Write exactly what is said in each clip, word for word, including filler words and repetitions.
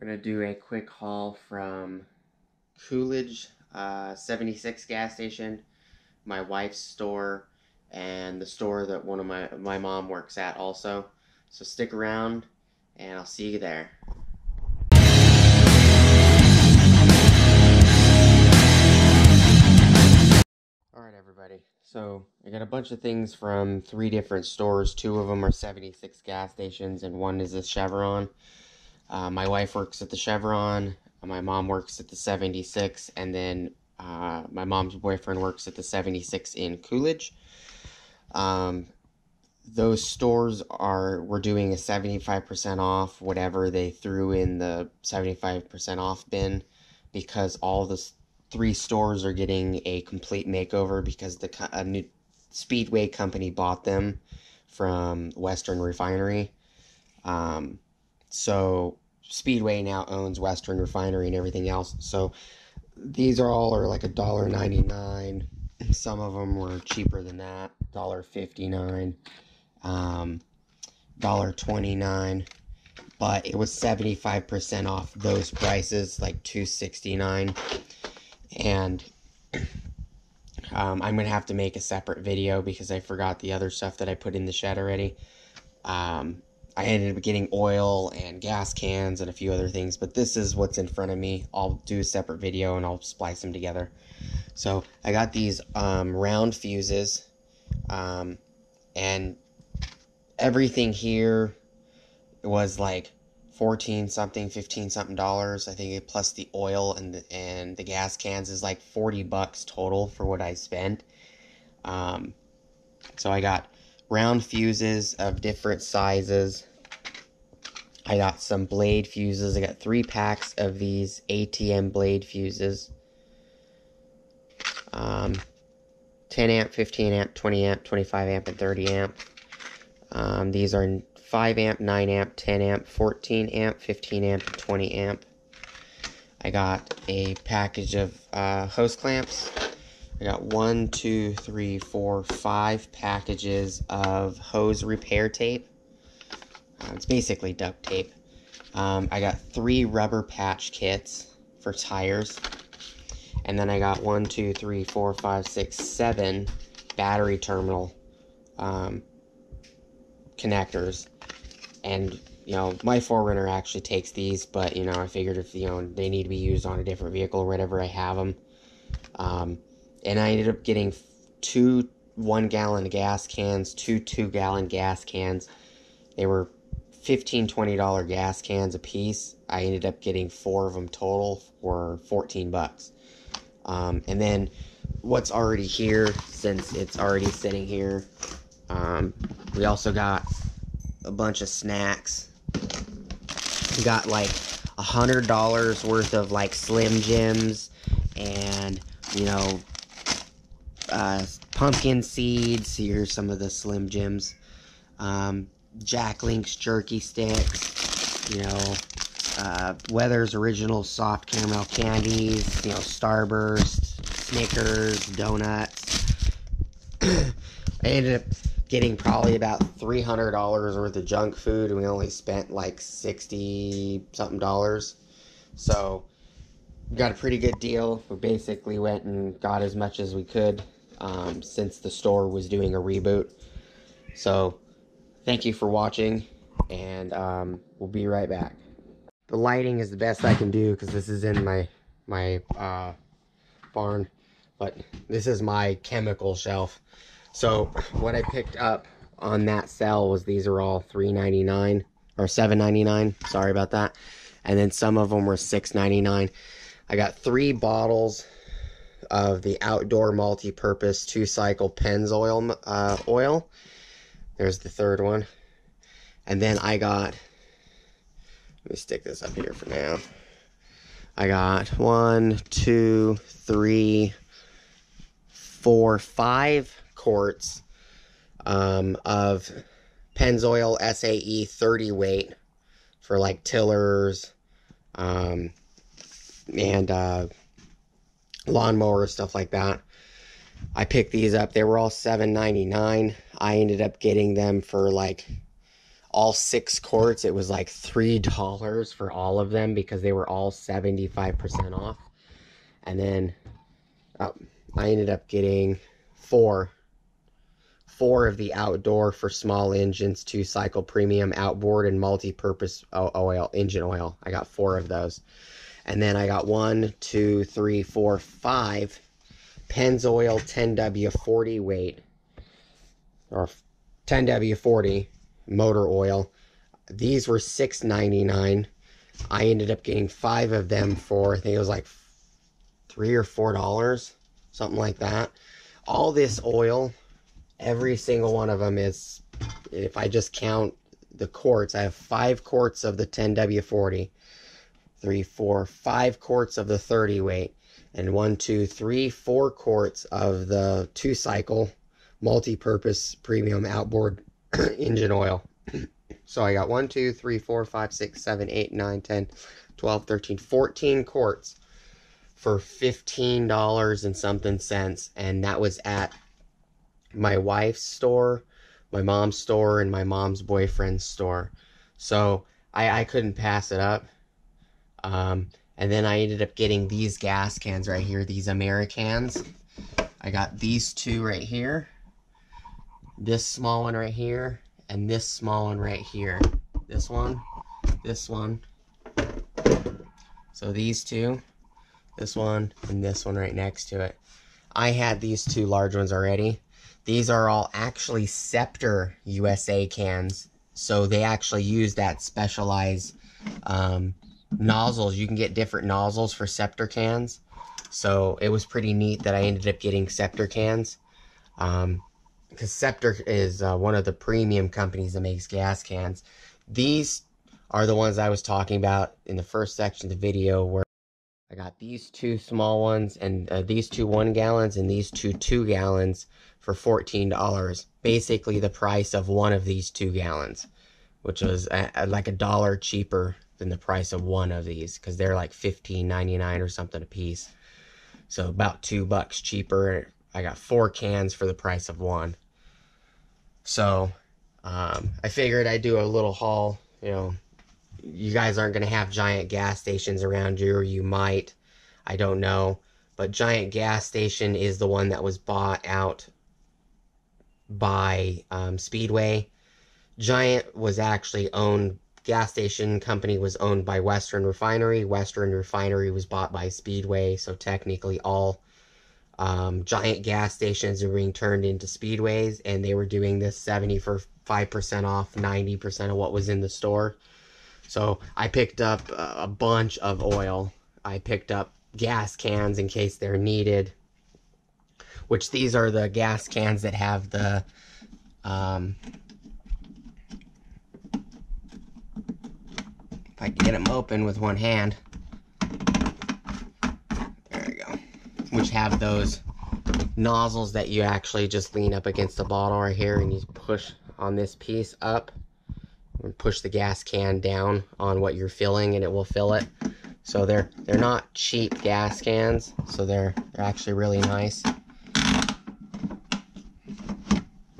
We're going to do a quick haul from Coolidge, uh, seventy-six gas station, my wife's store, and the store that one of my, my mom works at also. So stick around, and I'll see you there. Alright everybody, so I got a bunch of things from three different stores. Two of them are seventy-six gas stations, and one is the Chevron. Uh, my wife works at the Chevron, my mom works at the seventy-six, and then uh, my mom's boyfriend works at the seventy-six in Coolidge. Um, those stores are, we're doing a seventy-five percent off, whatever they threw in the seventy-five percent off bin, because all the three stores are getting a complete makeover because the a new Speedway company bought them from Western Refinery. Um... So Speedway now owns Western Refinery and everything else. So these are all are like a dollar ninety nine. Some of them were cheaper than that, dollar fifty nine, um, dollar twenty nine. But it was seventy five percent off those prices, like two sixty nine. And um, I'm gonna have to make a separate video because I forgot the other stuff that I put in the shed already. Um, I ended up getting oil and gas cans and a few other things, but this is what's in front of me. I'll do a separate video and I'll splice them together. So I got these um, round fuses, um, and everything here was like fourteen something, fifteen something dollars. I think plus the oil and the, and the gas cans is like forty bucks total for what I spent. Um, so I got round fuses of different sizes. I got some blade fuses. I got three packs of these A T M blade fuses. Um, ten amp, fifteen amp, twenty amp, twenty-five amp, and thirty amp. Um, these are five amp, nine amp, ten amp, fourteen amp, fifteen amp, and twenty amp. I got a package of uh, hose clamps. I got one, two, three, four, five packages of hose repair tape. Uh, it's basically duct tape. Um, I got three rubber patch kits for tires. And then I got one, two, three, four, five, six, seven battery terminal um, connectors. And, you know, my four runner actually takes these, but, you know, I figured if, you know, they need to be used on a different vehicle or whatever, I have them. Um... And I ended up getting two one-gallon gas cans, two two-gallon gas cans. They were fifteen, twenty dollar gas cans a piece. I ended up getting four of them total for fourteen bucks. Um, and then what's already here, since it's already sitting here, um, we also got a bunch of snacks. We got like one hundred dollars worth of like Slim Jims and, you know, Uh, pumpkin seeds. Here's some of the Slim Jims, um, Jack Link's jerky sticks, you know, uh, Weather's original soft caramel candies, you know, Starburst, Snickers, donuts. I ended up getting probably about three hundred dollars worth of junk food, and we only spent like sixty something dollars, so got a pretty good deal. We basically went and got as much as we could, Um, since the store was doing a reboot. So thank you for watching, and um, we'll be right back. The lighting is the best I can do because this is in my my uh, barn, but this is my chemical shelf. So what I picked up on that sale was these are all three ninety-nine or seven ninety-nine, sorry about that, and then some of them were six ninety-nine. I got three bottles of the outdoor multi-purpose two-cycle Pennzoil uh, oil. There's the third one. And then I got, let me stick this up here for now. I got one, two, three, four, five quarts um, of Pennzoil S A E thirty weight for like tillers um, and uh, lawnmower, stuff like that. I picked these up. They were all seven ninety-nine. I ended up getting them for like all six quarts, it was like three dollars for all of them because they were all seventy-five percent off. And then uh, I ended up getting four. Four of the outdoor for small engines, two cycle premium outboard and multi-purpose oil, engine oil. I got four of those. And then I got one, two, three, four, five Pennzoil ten W forty weight or ten W forty motor oil. These were six ninety-nine. I ended up getting five of them for, I think it was like three or four dollars, something like that. All this oil, every single one of them is, if I just count the quarts, I have five quarts of the ten W forty, three, four, five quarts of the thirty weight, and one, two, three, four quarts of the two cycle multi-purpose premium outboard engine oil. So I got one, two, three, four, five, six, seven, eight, nine, ten, twelve, thirteen, fourteen quarts for fifteen dollars and something cents, and that was at my wife's store, my mom's store, and my mom's boyfriend's store. So I, I couldn't pass it up. Um, and then I ended up getting these gas cans right here, these Americans. I got these two right here, this small one right here, and this small one right here. This one, this one. So these two, this one, and this one right next to it. I had these two large ones already. These are all actually Scepter U S A cans, so they actually use that specialized um, nozzles. You can get different nozzles for Scepter cans, so it was pretty neat that I ended up getting Scepter cans, because um, Scepter is uh, one of the premium companies that makes gas cans. These are the ones I was talking about in the first section of the video, where I got these two small ones and uh, these two one gallons and these two two gallons for fourteen dollars, basically the price of one of these two gallons, which was a, a, like a dollar cheaper than the price of one of these, because they're like fifteen ninety-nine or something a piece. So about two bucks cheaper. I got four cans for the price of one. So um, I figured I'd do a little haul, you know. You guys aren't going to have giant gas stations around you, or you might, I don't know. But Giant Gas Station is the one that was bought out by um, Speedway. Giant was actually owned, gas station company was owned by Western Refinery. Western Refinery was bought by Speedway, so technically all um, Giant Gas Stations are being turned into Speedways, and they were doing this seventy-five percent off ninety percent of what was in the store. So I picked up a bunch of oil. I picked up gas cans in case they're needed, which these are the gas cans that have the, um, if I can get them open with one hand, there we go, which have those nozzles that you actually just lean up against the bottle right here and you push on this piece up. Push the gas can down on what you're filling and it will fill it. So they're they're not cheap gas cans, so they're they're actually really nice.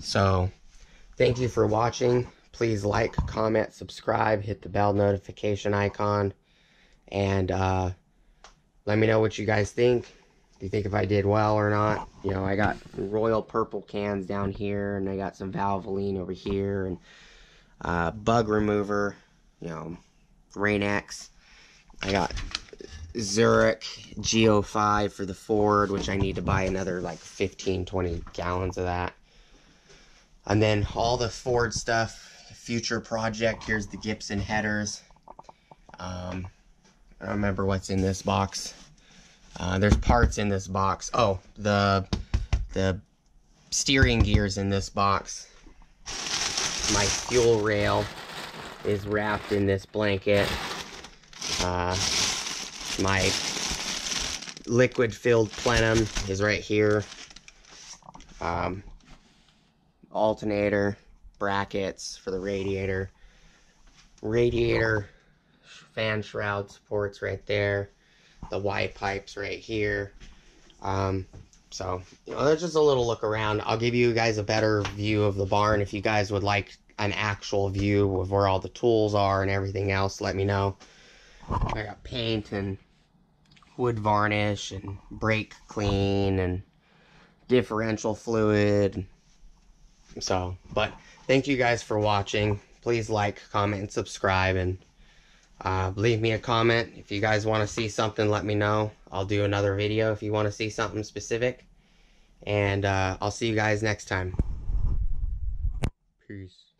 So thank you for watching. Please like, comment, subscribe, hit the bell notification icon, and uh let me know what you guys think. Do you think if I did well or not? You know, I got Royal Purple cans down here, and I got some Valvoline over here, and Uh, bug remover, you know, Rain-X. I got Zurich G oh five for the Ford, which I need to buy another like fifteen, twenty gallons of that. And then all the Ford stuff, future project. Here's the Gibson headers. Um, I don't remember what's in this box. Uh, there's parts in this box. Oh, the, the steering gear's in this box. My fuel rail is wrapped in this blanket. Uh, my liquid-filled plenum is right here. Um, alternator, brackets for the radiator. Radiator fan shroud supports right there. The Y pipe's right here. Um, So, you know, that's just a little look around. I'll give you guys a better view of the barn if you guys would like an actual view of where all the tools are and everything else, let me know. I got paint and wood varnish and brake clean and differential fluid. So, but thank you guys for watching. Please like, comment, and subscribe, and uh, leave me a comment. If you guys want to see something, let me know. I'll do another video if you want to see something specific. And uh, I'll see you guys next time. Peace.